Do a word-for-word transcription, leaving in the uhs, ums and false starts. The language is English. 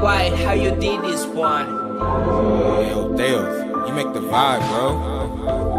why, how you did this one. Yo, Thales, you make the vibe, bro.